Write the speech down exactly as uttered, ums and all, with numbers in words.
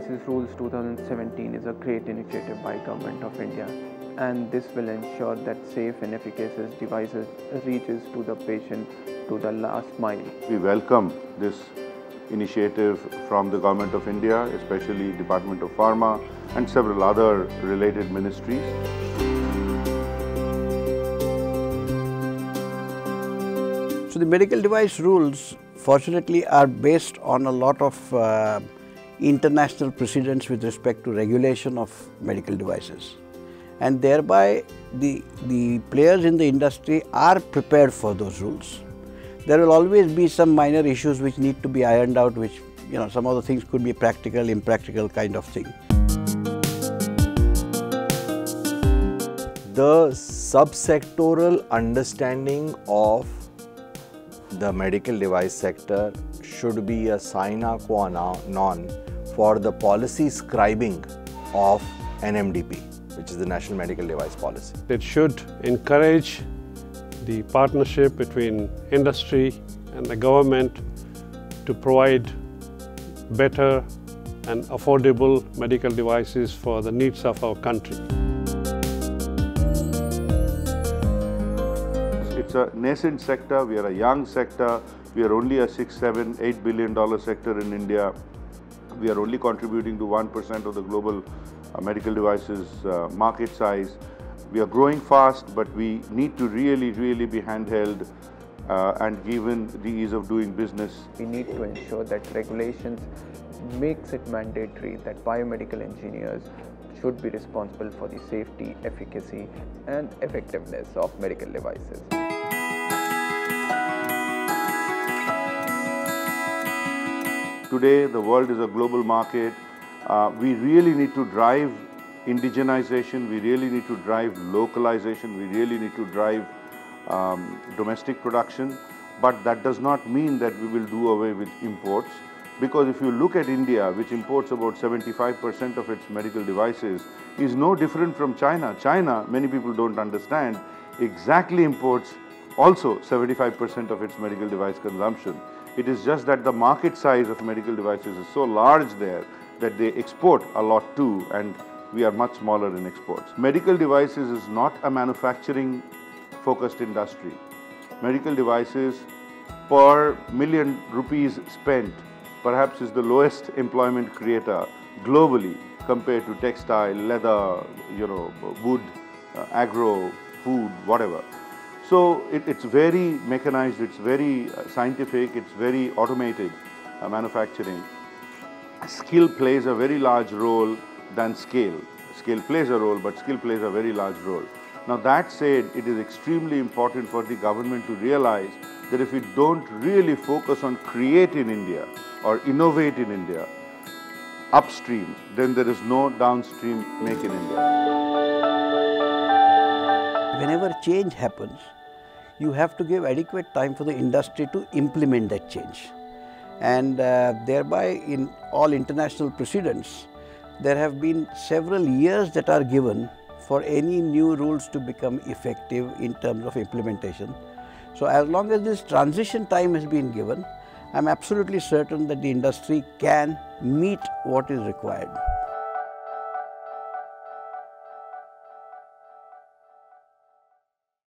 Devices Rules two thousand seventeen is a great initiative by Government of India, and this will ensure that safe and efficacious devices reaches to the patient to the last mile. We welcome this initiative from the Government of India, especially Department of Pharma and several other related ministries. So the medical device rules, fortunately, are based on a lot of uh, international precedents with respect to regulation of medical devices, and thereby the, the players in the industry are prepared for those rules. There will always be some minor issues which need to be ironed out, which, you know, some of the things could be practical, impractical kind of thing. The sub-sectoral understanding of the medical device sector should be a sine qua non for the policy scribing of N M D P, which is the National Medical Device Policy. It should encourage the partnership between industry and the government to provide better and affordable medical devices for the needs of our country. It's a nascent sector, we are a young sector, we are only a six, seven, eight billion dollar sector in India. We are only contributing to one percent of the global uh, medical devices uh, market size. We are growing fast, but we need to really, really be handheld uh, and given the ease of doing business. We need to ensure that regulations makes it mandatory that biomedical engineers should be responsible for the safety, efficacy, and effectiveness of medical devices. Today, the world is a global market. Uh, we really need to drive indigenization, we really need to drive localization, we really need to drive um, domestic production. But that does not mean that we will do away with imports. Because if you look at India, which imports about seventy-five percent of its medical devices, is no different from China. China, many people don't understand, exactly imports also seventy-five percent of its medical device consumption. It is just that the market size of medical devices is so large there that they export a lot too, and we are much smaller in exports. Medical devices is not a manufacturing focused industry. Medical devices per million rupees spent perhaps is the lowest employment creator globally compared to textile, leather, you know, wood, uh, agro, food, whatever. So it, it's very mechanized, it's very uh, scientific, it's very automated uh, manufacturing. Skill plays a very large role than scale. Scale plays a role, but skill plays a very large role. Now that said, it is extremely important for the government to realize that if we don't really focus on create in India or innovate in India upstream, then there is no downstream make in India. Whenever change happens, you have to give adequate time for the industry to implement that change. And uh, thereby, in all international precedents, there have been several years that are given for any new rules to become effective in terms of implementation. So as long as this transition time has been given, I'm absolutely certain that the industry can meet what is required.